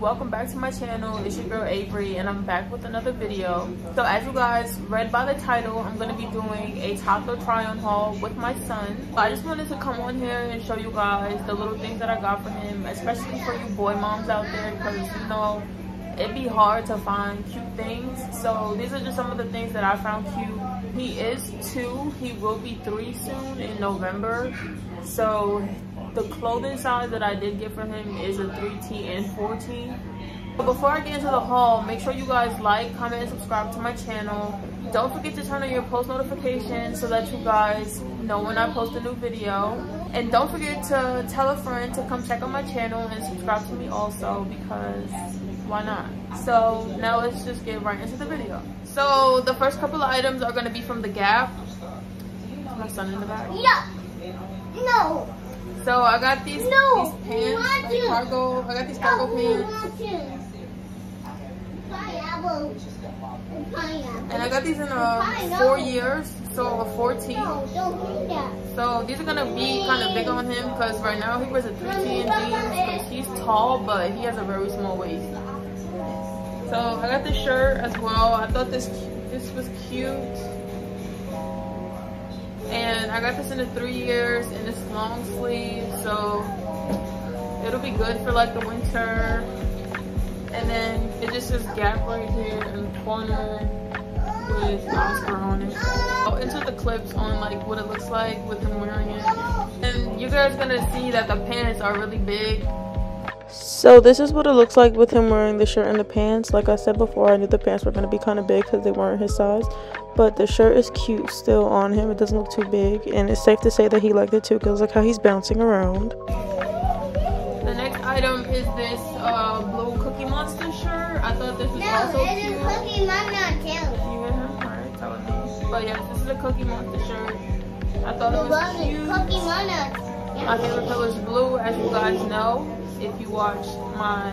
Welcome back to my channel. It's your girl Avery and I'm back with another video. So as you guys read by the title, I'm going to be doing a toddler try on haul with my son. I just wanted to come on here and show you guys the little things that I got for him, especially for you boy moms out there, because you know it'd be hard to find cute things. So these are just some of the things that I found cute. He is 2, he will be 3 soon in November. So the clothing size that I did get for him is a 3T and 4T. But before I get into the haul, make sure you guys like, comment, and subscribe to my channel. Don't forget to turn on your post notifications so that you guys know when I post a new video. And don't forget to tell a friend to come check out my channel and subscribe to me also, because why not? So now let's just get right into the video. So the first couple of items are going to be from The Gap. My son in the back. Yeah. No. So I got these cargo pants. And I got these in 4 years, so a 4T. So these are gonna be kind of big on him, because right now he wears a 3T and jeans. He's tall, but he has a very small waist. So I got this shirt as well. I thought this was cute. And I got this in the 3 years, and it's long sleeve, so it'll be good for like the winter. And then it just says Gap right here in the corner with Oscar on it. I'll insert the clips on like what it looks like with him wearing it. And you guys are gonna see that the pants are really big. So this is what it looks like with him wearing the shirt and the pants. Like I said before, I knew the pants were going to be kind of big because they weren't his size, but the shirt is cute still on him. It doesn't look too big, and it's safe to say that he liked it too, because look how he's bouncing around. The next item is this blue Cookie Monster shirt. I thought this was also cute. No, it's a Cookie Monster too. You and her? Alright, tell me. But yes, this is a Cookie Monster shirt. I thought it was cute. Cookie Monster. My favorite color is blue, as you guys know if you watched my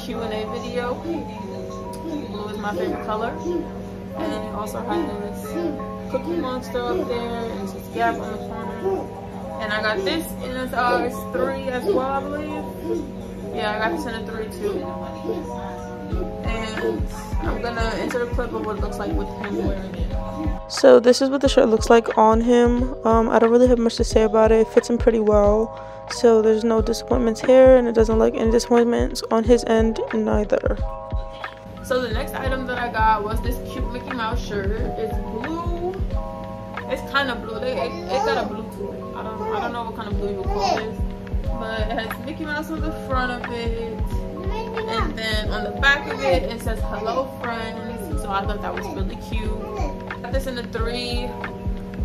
Q&A video. Blue is my favorite color. And then also have this Cookie Monster up there, and this Gap on the corner. And I got this in a size 3 as well, I believe. Yeah, I got this in a 3 too. And I'm gonna insert a clip of what it looks like with him wearing it. So this is what the shirt looks like on him. I don't really have much to say about it. It fits him pretty well, so there's no disappointments here, and it doesn't like any disappointments on his end neither. So the next item that I got was this cute Mickey Mouse shirt. It's blue. It's kind of blue. It's got a blue to it. I don't know what kind of blue you would call this, but it has Mickey Mouse on the front of it, and then on the back of it, it says "Hello, friends." So I thought that was really cute. This in a 3,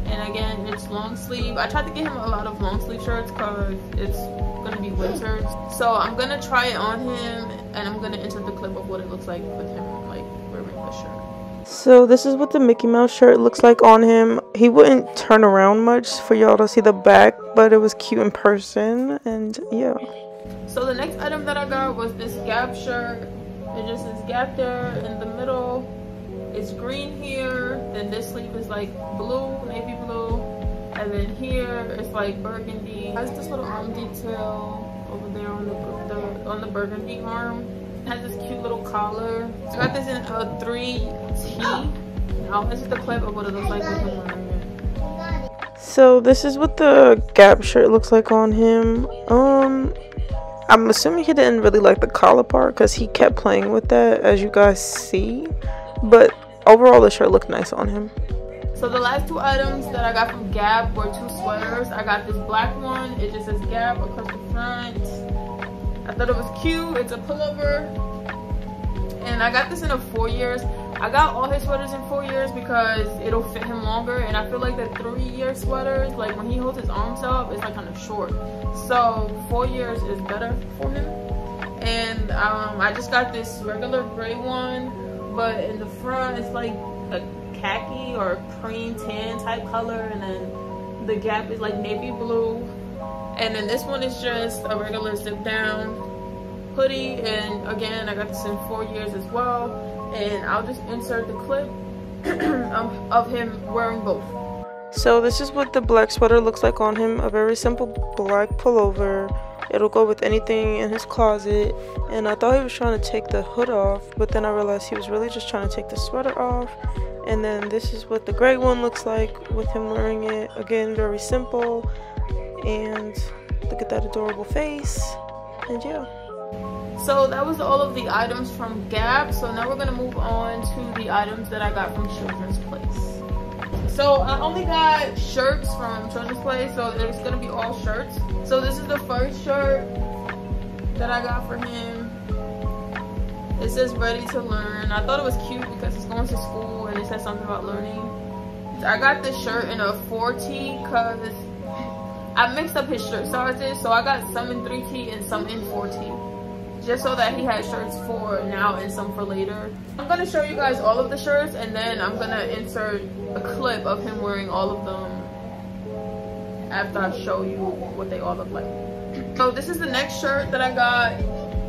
and again it's long sleeve. I tried to get him a lot of long sleeve shirts because it's gonna be winter, so I'm gonna try it on him and I'm gonna insert the clip of what it looks like with him like wearing the shirt. So this is what the Mickey Mouse shirt looks like on him. He wouldn't turn around much for y'all to see the back, but it was cute in person, and yeah. So the next item that I got was this Gap shirt. It just says Gap there in the middle. It's green here, then this sleeve is like blue, navy blue, and then here it's like burgundy. It has this little arm detail over there on the burgundy arm. It has this cute little collar. So I got this in a 3T. I'll insert the clip of what it looks like with him wearing it. So this is what the Gap shirt looks like on him. I'm assuming he didn't really like the collar part because he kept playing with that, as you guys see. But overall the shirt looked nice on him. So the last two items that I got from Gap were 2 sweaters. I got this black one. It just says Gap across the front. I thought it was cute. It's a pullover. And I got this in a 4 years. I got all his sweaters in 4 years because it'll fit him longer, and I feel like the 3-year sweaters, like when he holds his arms up, it's like kind of short, so 4 years is better for him. And I just got this regular gray one, but in the front it's like a khaki or cream tan type color, and then the Gap is like navy blue, and then this one is just a regular zip down hoodie. And again I got this in 4 years as well, and I'll just insert the clip of him wearing both. So this is what the black sweater looks like on him. A very simple black pullover. It'll go with anything in his closet. And I thought he was trying to take the hood off, but then I realized he was really just trying to take the sweater off. And then this is what the gray one looks like with him wearing it. Again, very simple. And look at that adorable face. And yeah. So that was all of the items from Gap. So now we're going to move on to the items that I got from Children's Place. So I only got shirts from Children's Place. So it's going to be all shirts. So this is the first shirt that I got for him. It says ready to learn. I thought it was cute because it's going to school and it says something about learning. I got this shirt in a 4T because I mixed up his shirt sizes. So I got some in 3T and some in 4T. Just so that he had shirts for now and some for later. I'm gonna show you guys all of the shirts and then I'm gonna insert a clip of him wearing all of them after I show you what they all look like. So this is the next shirt that I got.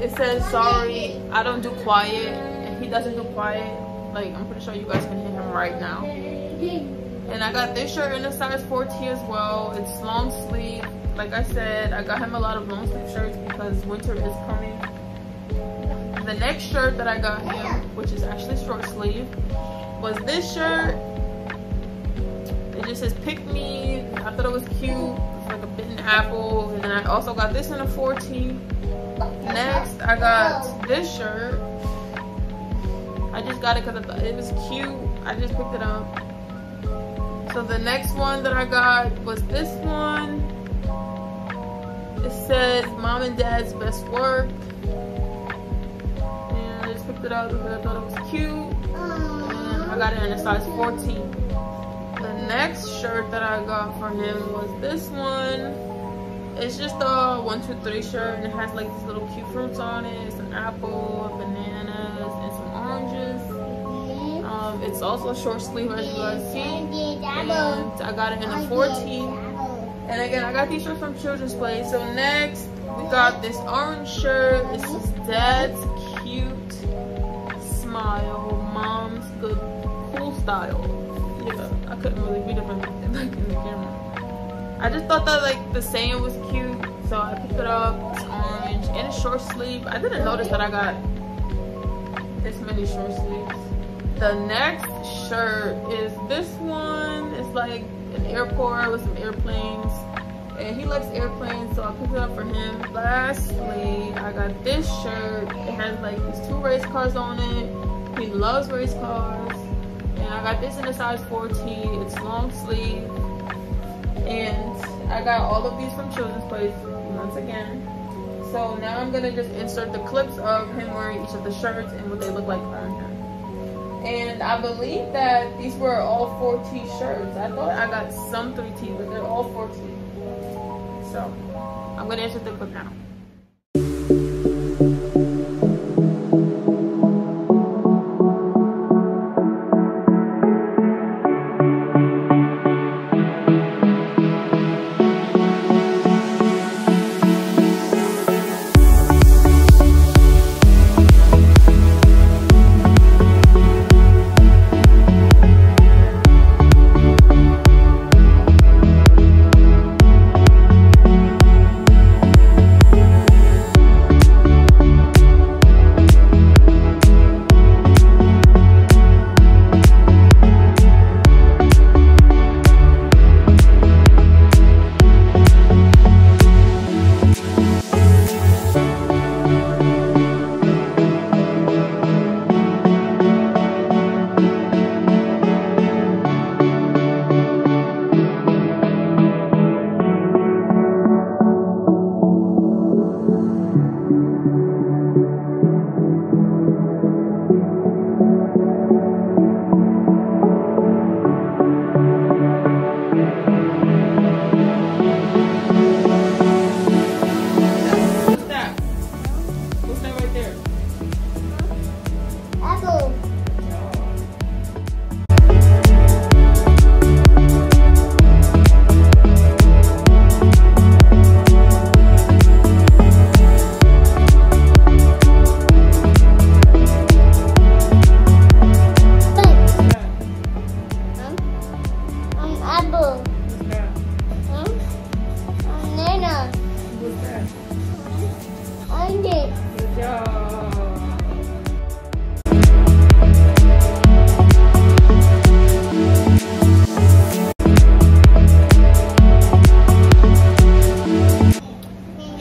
It says, sorry, I don't do quiet. And he doesn't do quiet. Like, I'm pretty sure you guys can hear him right now. And I got this shirt in a size 4T as well. It's long sleeve. Like I said, I got him a lot of long sleeve shirts because winter is coming. The next shirt that I got him, which is actually short sleeve, was this shirt. It just says pick me. I thought it was cute. It's like a bitten apple. And then I also got this in a 4T. Next, I got this shirt. I just got it because I thought it was cute. I just picked it up. So the next one that I got was this one. It says mom and dad's best work. Picked it up because I thought it was cute. And I got it in a size 14. The next shirt that I got for him was this one. It's just a 1, 2, 3 shirt and it has like these little cute fruits on it. It's an apple, bananas, and some oranges. It's also a short sleeve as you guys see. And I got it in a 14. And again, I got these shirts from Children's Place. So next, we got this orange shirt. It's just dad's cute smile, mom's good cool style. Yeah, I couldn't really read it like in the camera. I just thought that like the saying was cute, so I picked it up. It's orange and it's short sleeve. I didn't notice that I got this many short sleeves. The next shirt is this one. It's like an airport with some airplanes. And he likes airplanes, so I picked it up for him. Lastly, I got this shirt. It has like these 2 race cars on it. He loves race cars. And I got this in a size 4T. It's long sleeve. And I got all of these from Children's Place once again. So now I'm gonna just insert the clips of him wearing each of the shirts and what they look like on him. And I believe that these were all 4T shirts. I thought I got some 3T, but they're all 4T. So I'm going to answer the clip now.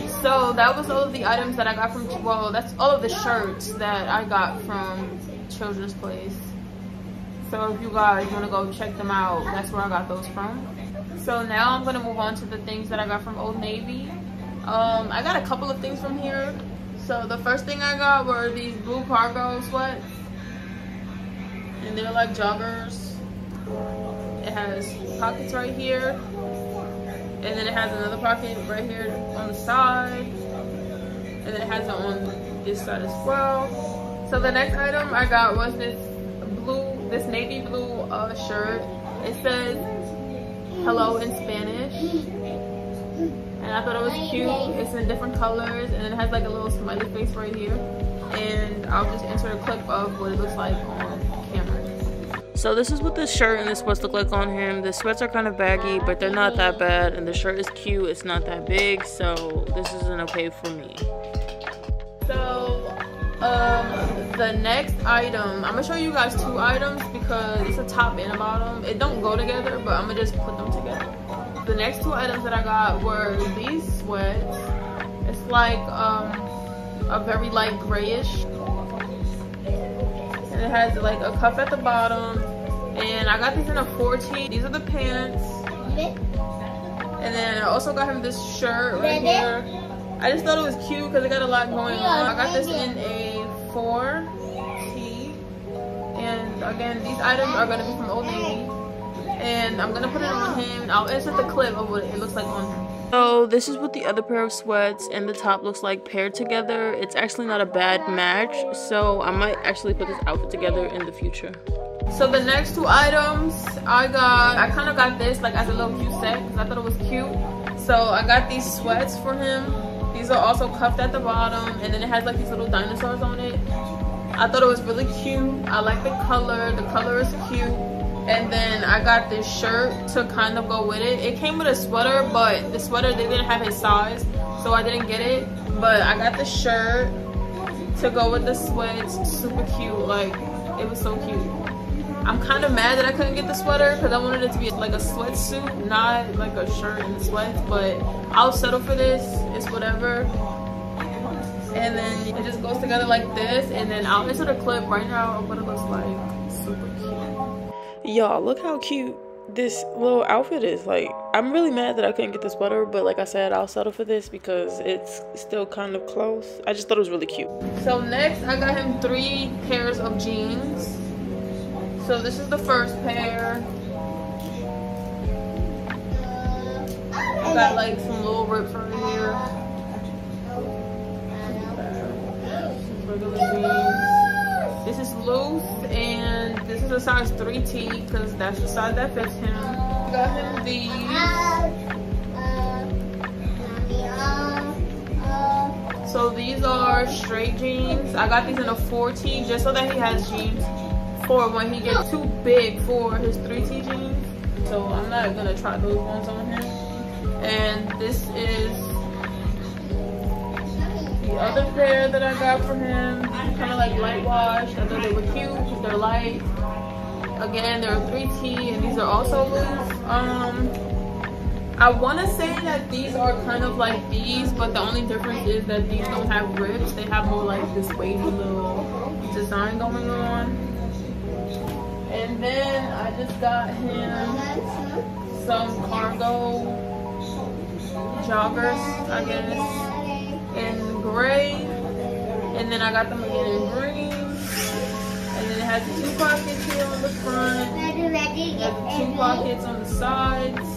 So that was all of the items that I got from, well, that's all of the shirts that I got from Children's Place. So if you guys want to go check them out, that's where I got those from. So now I'm going to move on to the things that I got from Old Navy. I got a couple of things from here. So the first thing I got were these blue cargo sweats. And they're like joggers. It has pockets right here. And then it has another pocket right here on the side. And then it has it on this side as well. So the next item I got was this blue, this navy blue shirt. It says hello in Spanish. And I thought it was cute. It's in different colors and it has like a little smiley face right here. And I'll just insert a clip of what it looks like on camera. So this is what this shirt and the sweats look like on him. The sweats are kind of baggy, but they're not that bad. And the shirt is cute, it's not that big. So this isn't okay for me. So the next item, I'm gonna show you guys two items because it's a top and a bottom. It don't go together, but I'm gonna just put them together. The next two items that I got were these sweats. It's like a very light grayish. And it has like a cuff at the bottom. And I got these in a 14. These are the pants. And then I also got him this shirt right here. I just thought it was cute because it got a lot going on. I got this in a 4T. And again, these items are going to be from Old Navy. And I'm going to put it on him. And I'll insert the clip of what it looks like on him. So this is what the other pair of sweats and the top looks like paired together. It's actually not a bad match, so I might actually put this outfit together in the future. So the next two items I kind of got this like as a little cute set because I thought it was cute. So I got these sweats for him. These are also cuffed at the bottom, and then it has like these little dinosaurs on it. I thought it was really cute. I like the color. The color is cute. And then I got this shirt to kind of go with it. It came with a sweater, but the sweater, they didn't have his size, so I didn't get it. But I got the shirt to go with the sweats. Super cute, like it was so cute. I'm kind of mad that I couldn't get the sweater because I wanted it to be like a sweatsuit, not like a shirt and sweats, but I'll settle for this, it's whatever. And then it just goes together like this, and then I'll insert a clip right now of what it looks like. Super cute. Y'all, look how cute this little outfit is. Like, I'm really mad that I couldn't get the sweater, but like I said, I'll settle for this because it's still kind of close. I just thought it was really cute. So next, I got him three pairs of jeans. So this is the first pair. I got like some little rips right here. This is loose, and this is a size 3T because that's the size that fits him. Got him these. So these are straight jeans. I got these in a 4T just so that he has jeans for when he gets too big for his 3T jeans. So I'm not gonna try those ones on him. And this is the other pair that I got for him, kind of like light washed. I thought they were cute, they're light. Again, they're 3T, and these are also loose. I want to say that these are kind of like these, but the only difference is that these don't have rips. They have more like this wavy little design going on. And then I just got him some cargo joggers, I guess, in gray, and then I got them again in green, and then it has the two pockets here on the front, it has the two pockets on the sides,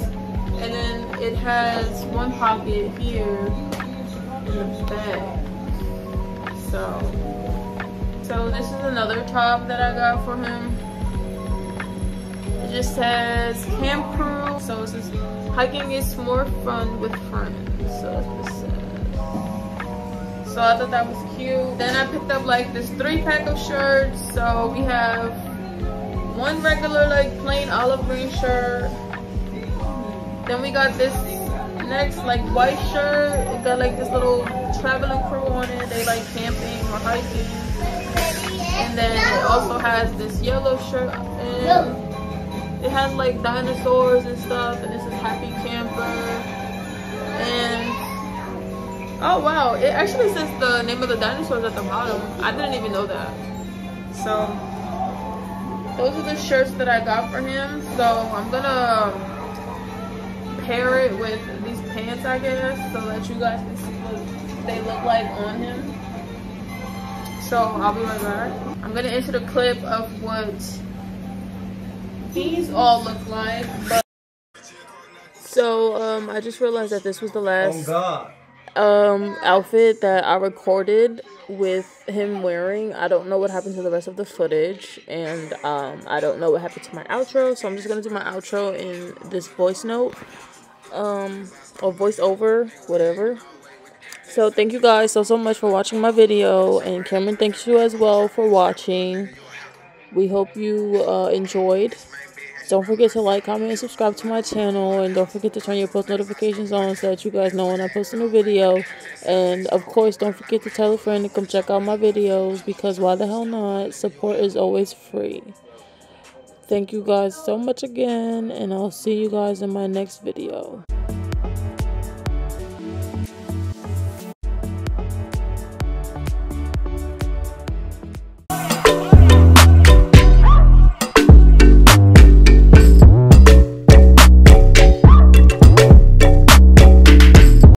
and then it has one pocket here in the back. So this is another top that I got for him. It just says Camp Crew, so it says hiking is more fun with friends, so that's what it says. So I thought that was cute. Then I picked up like this 3-pack of shirts. So we have one regular like plain olive green shirt. Then we got this next like white shirt. It got like this little traveling crew on it. They like camping or hiking. And then it also has this yellow shirt and it has like dinosaurs and stuff, and this is Happy Camper. And oh wow, it actually says the name of the dinosaurs at the bottom. I didn't even know that. So those are the shirts that I got for him. So I'm gonna pair it with these pants, I guess, so that you guys can see what they look like on him. So I'll be right back. I'm gonna insert a clip of what these all look like. But so I just realized that this was the last outfit that I recorded with him wearing. I don't know what happened to the rest of the footage, and I don't know what happened to my outro, so I'm just gonna do my outro in this voice note or voiceover, whatever. So thank you guys so much for watching my video, and Cameron, thanks you as well for watching. We hope you enjoyed. Don't forget to like, comment, and subscribe to my channel. And don't forget to turn your post notifications on so that you guys know when I post a new video. And, of course, don't forget to tell a friend to come check out my videos, because why the hell not? Support is always free. Thank you guys so much again, and I'll see you guys in my next video.